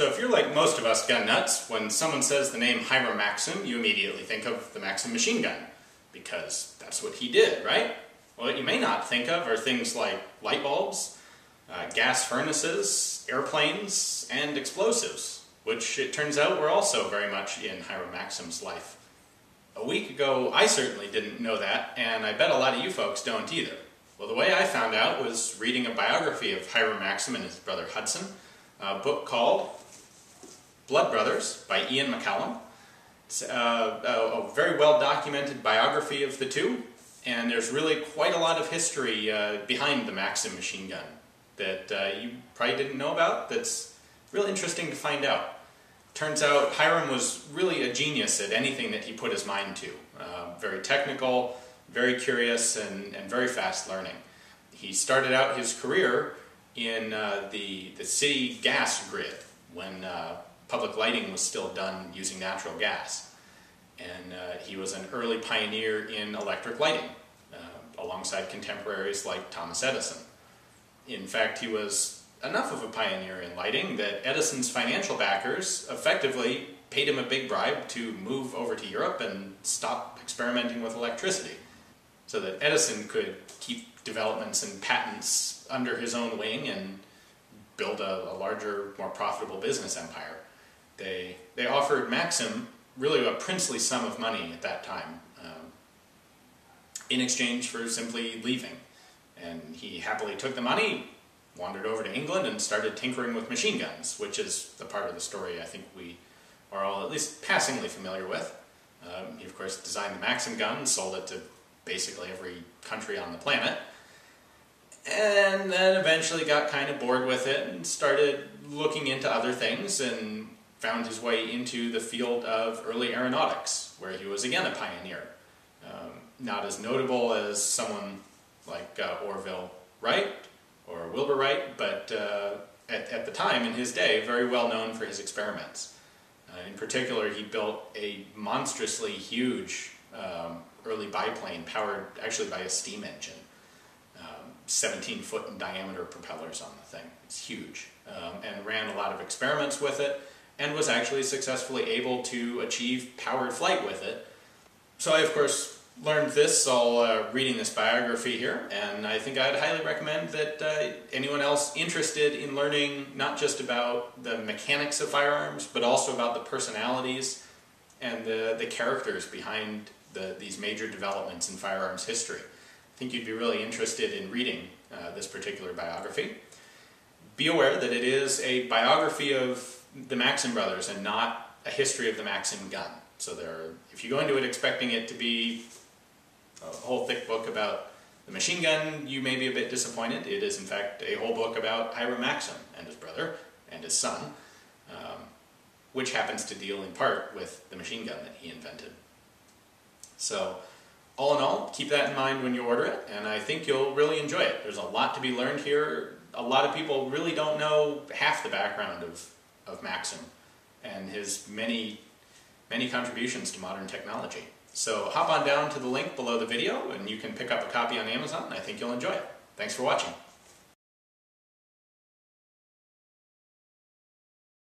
So if you're like most of us gun nuts, when someone says the name Hiram Maxim, you immediately think of the Maxim machine gun, because that's what he did, right? Well, what you may not think of are things like light bulbs, gas furnaces, airplanes, and explosives, which it turns out were also very much in Hiram Maxim's life. A week ago, I certainly didn't know that, and I bet a lot of you folks don't either. Well, the way I found out was reading a biography of Hiram Maxim and his brother Hudson, a book called Blood Brothers by Ian McCallum. It's a very well-documented biography of the two, and there's really quite a lot of history behind the Maxim machine gun that you probably didn't know about that's really interesting to find out. Turns out Hiram was really a genius at anything that he put his mind to. Very technical, very curious, and very fast learning. He started out his career in the city gas grid when public lighting was still done using natural gas. And he was an early pioneer in electric lighting, alongside contemporaries like Thomas Edison. In fact, he was enough of a pioneer in lighting that Edison's financial backers effectively paid him a big bribe to move over to Europe and stop experimenting with electricity, so that Edison could keep developments and patents under his own wing and build a larger, more profitable business empire. They offered Maxim really a princely sum of money at that time in exchange for simply leaving. And he happily took the money, wandered over to England, and started tinkering with machine guns, which is the part of the story I think we are all at least passingly familiar with. He, of course, designed the Maxim gun, sold it to basically every country on the planet, and then eventually got kind of bored with it and started looking into other things, and found his way into the field of early aeronautics, where he was again a pioneer. Not as notable as someone like Orville Wright or Wilbur Wright, but at the time, in his day, very well known for his experiments. In particular, he built a monstrously huge early biplane powered actually by a steam engine. 17-foot in diameter propellers on the thing. It's huge. And ran a lot of experiments with it, and was actually successfully able to achieve powered flight with it. So I, of course, learned this all reading this biography here, and I think I'd highly recommend that anyone else interested in learning not just about the mechanics of firearms, but also about the personalities and the characters behind these major developments in firearms history. I think you'd be really interested in reading this particular biography. Be aware that it is a biography of the Maxim brothers and not a history of the Maxim gun. So if you go into it expecting it to be a whole thick book about the machine gun, you may be a bit disappointed. It is, in fact, a whole book about Hiram Maxim and his brother and his son, which happens to deal in part with the machine gun that he invented. So, all in all, keep that in mind when you order it, and I think you'll really enjoy it. There's a lot to be learned here. A lot of people really don't know half the background of Maxim and his many contributions to modern technology. So hop on down to the link below the video and you can pick up a copy on Amazon. I think you'll enjoy it. Thanks for watching.